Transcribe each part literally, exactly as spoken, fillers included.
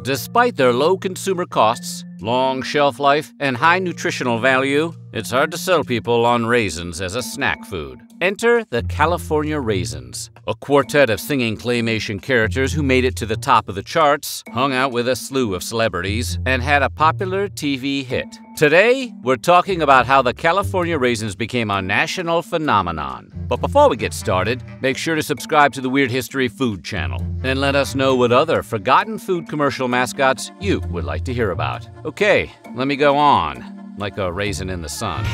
Despite their low consumer costs, long shelf life, and high nutritional value, it's hard to sell people on raisins as a snack food. Enter the California Raisins, a quartet of singing claymation characters who made it to the top of the charts, hung out with a slew of celebrities, and had a popular T V hit. Today, we're talking about how the California Raisins became a national phenomenon. But before we get started, make sure to subscribe to the Weird History Food channel, and let us know what other forgotten food commercial mascots you would like to hear about. Okay, let me go on, like a raisin in the sun.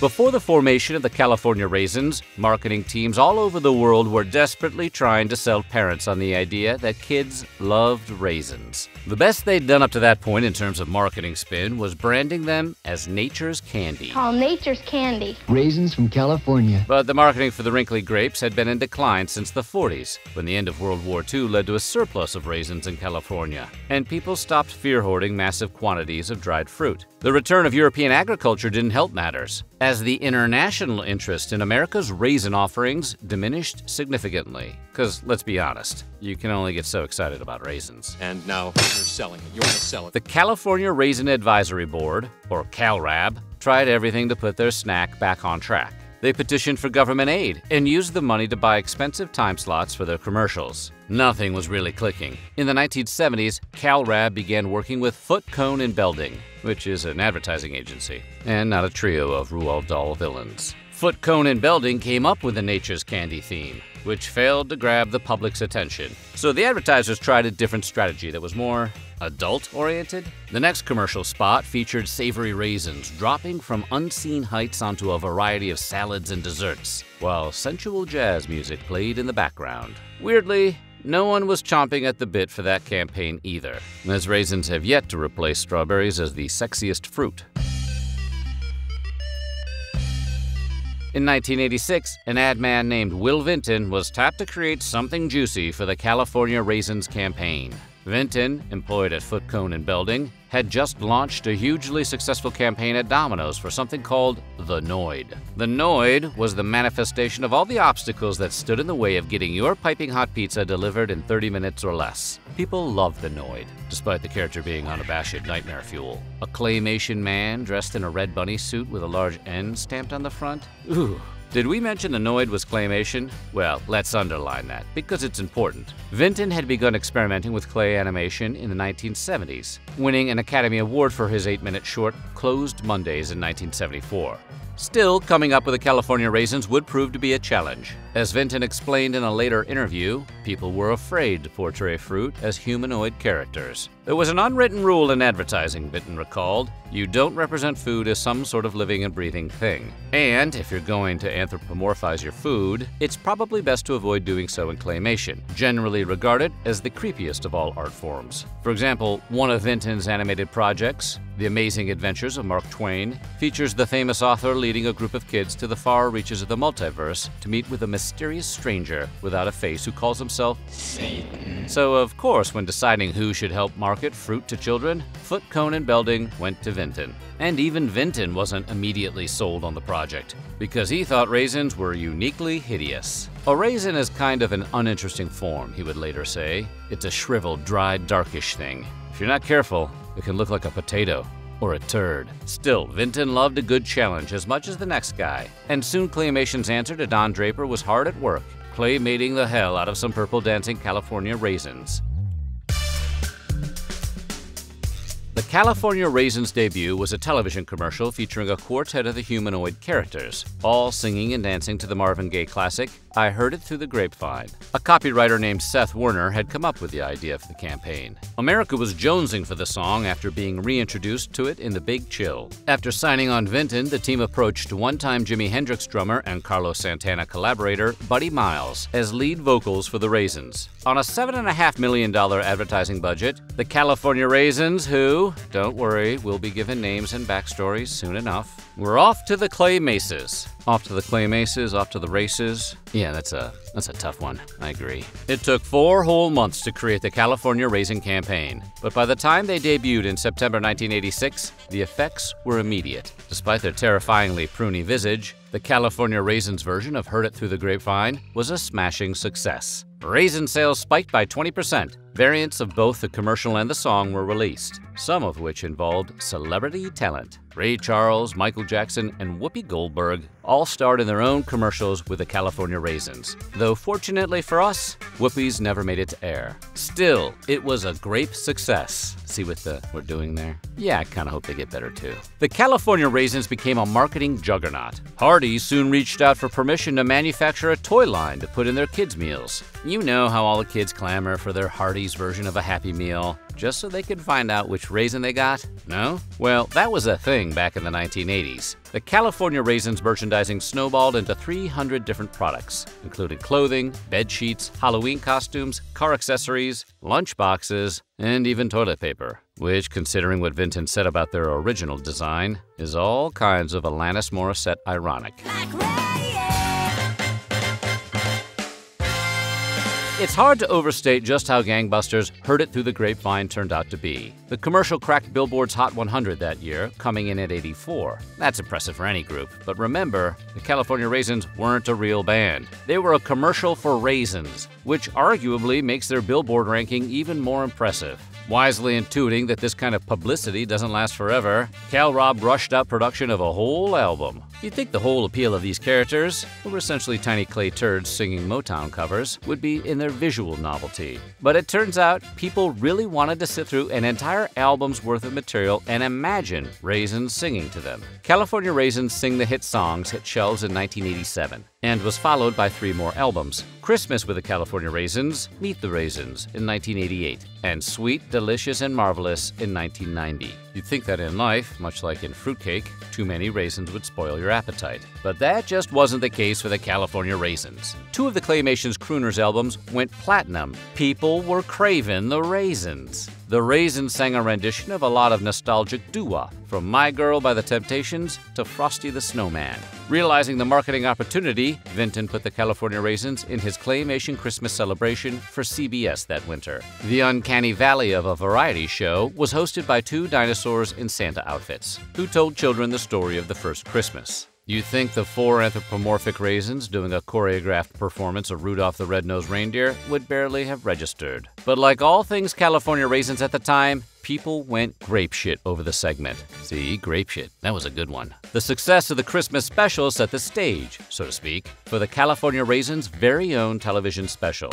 Before the formation of the California Raisins, marketing teams all over the world were desperately trying to sell parents on the idea that kids loved raisins. The best they'd done up to that point in terms of marketing spin was branding them as nature's candy. Call nature's candy. Raisins from California. But the marketing for the wrinkly grapes had been in decline since the forties, when the end of World War Two led to a surplus of raisins in California, and people stopped fear-hoarding massive quantities of dried fruit. The return of European agriculture didn't help matters, as the international interest in America's raisin offerings diminished significantly. Because let's be honest, you can only get so excited about raisins. And now you're selling it. You're going to sell it. The California Raisin Advisory Board, or CalRAB, tried everything to put their snack back on track. They petitioned for government aid and used the money to buy expensive time slots for their commercials. Nothing was really clicking. In the nineteen seventies, CalRAB began working with Foote, Cone and Belding, which is an advertising agency, and not a trio of Roald Dahl villains. Foote, Cone and Belding came up with the nature's candy theme, which failed to grab the public's attention. So the advertisers tried a different strategy that was more adult-oriented. The next commercial spot featured savory raisins dropping from unseen heights onto a variety of salads and desserts, while sensual jazz music played in the background. Weirdly, no one was chomping at the bit for that campaign either, as raisins have yet to replace strawberries as the sexiest fruit. In nineteen eighty-six, an ad man named Will Vinton was tapped to create something juicy for the California Raisins campaign. Vinton, employed at Foote, Cone and Belding, had just launched a hugely successful campaign at Domino's for something called the Noid. The Noid was the manifestation of all the obstacles that stood in the way of getting your piping hot pizza delivered in thirty minutes or less. People loved the Noid, despite the character being unabashed nightmare fuel. A claymation man dressed in a red bunny suit with a large N stamped on the front? Ooh. Did we mention the Noid was claymation? Well, let's underline that, because it's important. Vinton had begun experimenting with clay animation in the nineteen seventies, winning an Academy Award for his eight-minute short, Closed Mondays, in nineteen seventy-four. Still, coming up with the California Raisins would prove to be a challenge. As Vinton explained in a later interview, people were afraid to portray fruit as humanoid characters. There was an unwritten rule in advertising, Vinton recalled. You don't represent food as some sort of living and breathing thing. And if you're going to anthropomorphize your food, it's probably best to avoid doing so in claymation, generally regarded as the creepiest of all art forms. For example, one of Vinton's animated projects, The Amazing Adventures of Mark Twain, features the famous author leading a group of kids to the far reaches of the multiverse to meet with a mysterious stranger without a face who calls himself Satan. So of course, when deciding who should help market fruit to children, Foote, Cone and Belding went to Vinton. And even Vinton wasn't immediately sold on the project, because he thought raisins were uniquely hideous. A raisin is kind of an uninteresting form, he would later say. It's a shriveled, dried, darkish thing. If you're not careful, it can look like a potato or a turd. Still, Vinton loved a good challenge as much as the next guy, and soon claymation's answer to Don Draper was hard at work, claymating the hell out of some purple dancing California raisins. The California Raisins' debut was a television commercial featuring a quartet of the humanoid characters, all singing and dancing to the Marvin Gaye classic, I Heard It Through the Grapevine. A copywriter named Seth Werner had come up with the idea for the campaign. America was jonesing for the song after being reintroduced to it in The Big Chill. After signing on Vinton, the team approached one-time Jimi Hendrix drummer and Carlos Santana collaborator Buddy Miles as lead vocals for the Raisins. On a seven point five million dollars advertising budget, the California Raisins, who, don't worry, we'll be given names and backstories soon enough, we're off to the clay maces. Off to the clay maces, off to the races. Yeah. Yeah, that's a, that's a tough one, I agree. It took four whole months to create the California Raisin Campaign, but by the time they debuted in September nineteen eighty-six, the effects were immediate. Despite their terrifyingly pruny visage, the California Raisins version of Heard It Through the Grapevine was a smashing success. Raisin sales spiked by twenty percent. Variants of both the commercial and the song were released, some of which involved celebrity talent. Ray Charles, Michael Jackson, and Whoopi Goldberg all starred in their own commercials with the California Raisins, though fortunately for us, Whoopi's never made it to air. Still, it was a grape success. See what the we're doing there? Yeah, I kinda hope they get better too. The California Raisins became a marketing juggernaut. Hardy soon reached out for permission to manufacture a toy line to put in their kids' meals. You know how all the kids clamor for their Hardee's version of a Happy Meal, just so they could find out which raisin they got? No? Well, that was a thing back in the nineteen eighties. The California Raisins merchandising snowballed into three hundred different products, including clothing, bed sheets, Halloween costumes, car accessories, lunch boxes, and even toilet paper, which, considering what Vinton said about their original design, is all kinds of Alanis Morissette ironic. Like It's hard to overstate just how gangbusters Heard It Through the Grapevine turned out to be. The commercial cracked Billboard's Hot one hundred that year, coming in at eighty-four. That's impressive for any group, but remember, the California Raisins weren't a real band. They were a commercial for raisins, which arguably makes their Billboard ranking even more impressive. Wisely intuiting that this kind of publicity doesn't last forever, Cal Robb rushed out production of a whole album. You'd think the whole appeal of these characters, who were essentially tiny clay turds singing Motown covers, would be in their visual novelty. But it turns out people really wanted to sit through an entire album's worth of material and imagine raisins singing to them. California Raisins Sing the Hit Songs hit shelves in nineteen eighty-seven and was followed by three more albums: Christmas with the California Raisins, Meet the Raisins in nineteen eighty-eight, and Sweet, Delicious, and Marvelous in nineteen ninety. You'd think that in life, much like in fruitcake, too many raisins would spoil your appetite. But that just wasn't the case for the California Raisins. Two of the Claymation's crooners albums went platinum. People were craving the raisins. The Raisins sang a rendition of a lot of nostalgic doo-wop, from My Girl by The Temptations to Frosty the Snowman. Realizing the marketing opportunity, Vinton put the California Raisins in his Claymation Christmas celebration for C B S that winter. The uncanny valley of a variety show was hosted by two dinosaurs in Santa outfits, who told children the story of the first Christmas. You think the four anthropomorphic raisins doing a choreographed performance of Rudolph the Red-Nosed Reindeer would barely have registered. But like all things California Raisins at the time, people went grape shit over the segment. See, grape shit, that was a good one. The success of the Christmas special set the stage, so to speak, for the California Raisins' very own television special.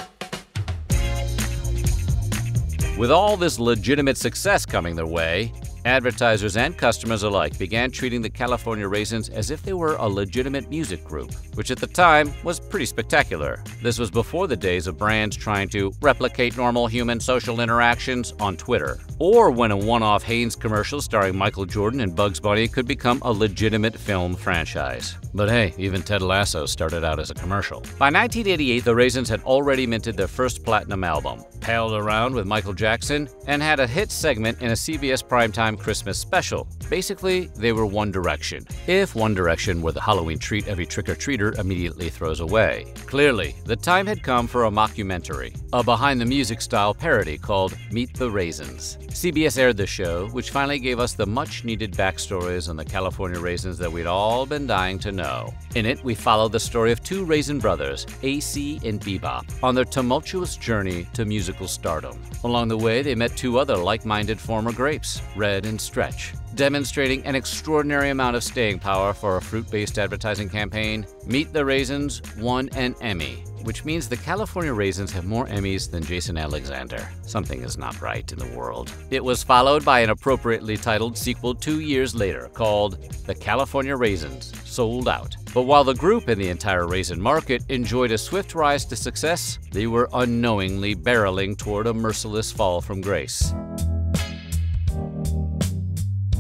With all this legitimate success coming their way, advertisers and customers alike began treating the California Raisins as if they were a legitimate music group, which at the time was pretty spectacular. This was before the days of brands trying to replicate normal human social interactions on Twitter, or when a one-off Hanes commercial starring Michael Jordan and Bugs Bunny could become a legitimate film franchise. But hey, even Ted Lasso started out as a commercial. By nineteen eighty-eight, the Raisins had already minted their first platinum album, palled around with Michael Jackson, and had a hit segment in a C B S primetime Christmas special. Basically, they were One Direction, if One Direction were the Halloween treat every trick-or-treater immediately throws away. Clearly, the time had come for a mockumentary, a behind-the-music style parody called Meet the Raisins. C B S aired the show, which finally gave us the much-needed backstories on the California Raisins that we'd all been dying to know. In it, we followed the story of two Raisin brothers, A C and Bebop, on their tumultuous journey to musical stardom. Along the way, they met two other like-minded former grapes, Red and Stretch. Demonstrating an extraordinary amount of staying power for a fruit-based advertising campaign, Meet the Raisins won an Emmy, which means the California Raisins have more Emmys than Jason Alexander. Something is not right in the world. It was followed by an appropriately titled sequel two years later called The California Raisins Sold Out. But while the group and the entire raisin market enjoyed a swift rise to success, they were unknowingly barreling toward a merciless fall from grace.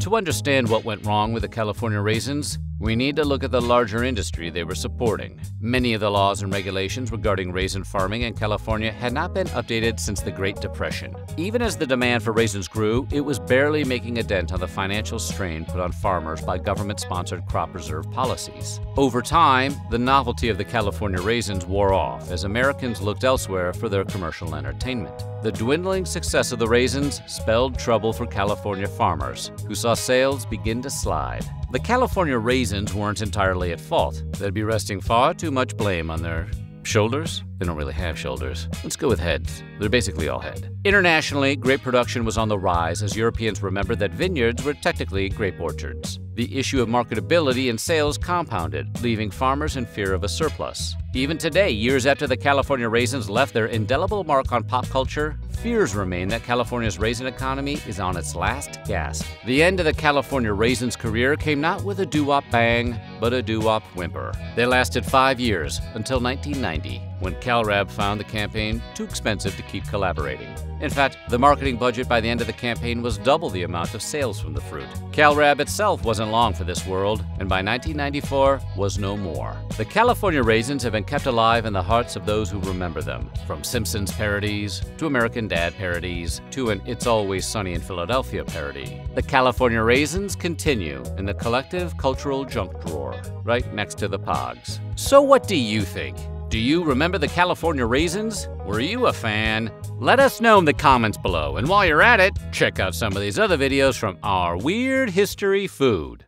To understand what went wrong with the California Raisins, We need to look at the larger industry they were supporting. Many of the laws and regulations regarding raisin farming in California had not been updated since the Great Depression. Even as the demand for raisins grew, it was barely making a dent on the financial strain put on farmers by government-sponsored crop reserve policies. Over time, the novelty of the California raisins wore off as Americans looked elsewhere for their commercial entertainment. The dwindling success of the raisins spelled trouble for California farmers, who saw sales begin to slide. The California raisins weren't entirely at fault. They'd be resting far too much blame on their shoulders. They don't really have shoulders. Let's go with heads. They're basically all head. Internationally, grape production was on the rise as Europeans remembered that vineyards were technically grape orchards. The issue of marketability and sales compounded, leaving farmers in fear of a surplus. Even today, years after the California raisins left their indelible mark on pop culture, fears remain that California's raisin economy is on its last gasp. The end of the California raisins' career came not with a doo-wop bang, but a doo-wop whimper. They lasted five years, until nineteen ninety, when Calrab found the campaign too expensive to keep collaborating. In fact, the marketing budget by the end of the campaign was double the amount of sales from the fruit. Calrab itself wasn't long for this world, and by nineteen ninety-four was no more. The California raisins have been kept alive in the hearts of those who remember them, from Simpsons parodies, to American Dad parodies, to an It's Always Sunny in Philadelphia parody. The California raisins continue in the collective cultural junk drawer, right next to the Pogs. So what do you think? Do you remember the California raisins? Were you a fan? Let us know in the comments below, and while you're at it, check out some of these other videos from our Weird History Food.